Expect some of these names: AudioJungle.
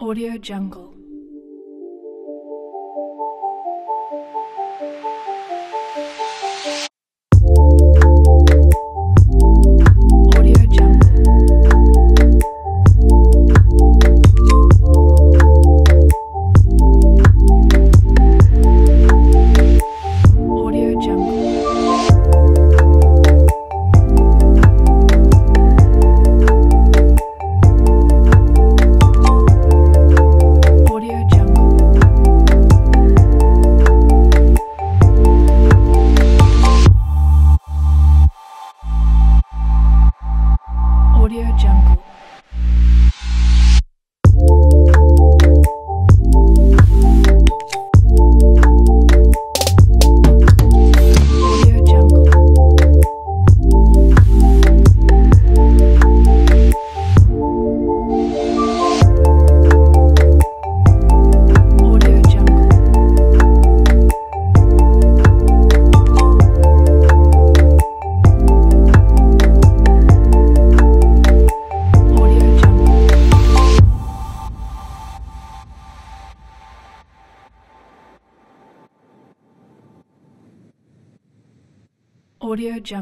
AudioJungle. AudioJungle. AudioJungle.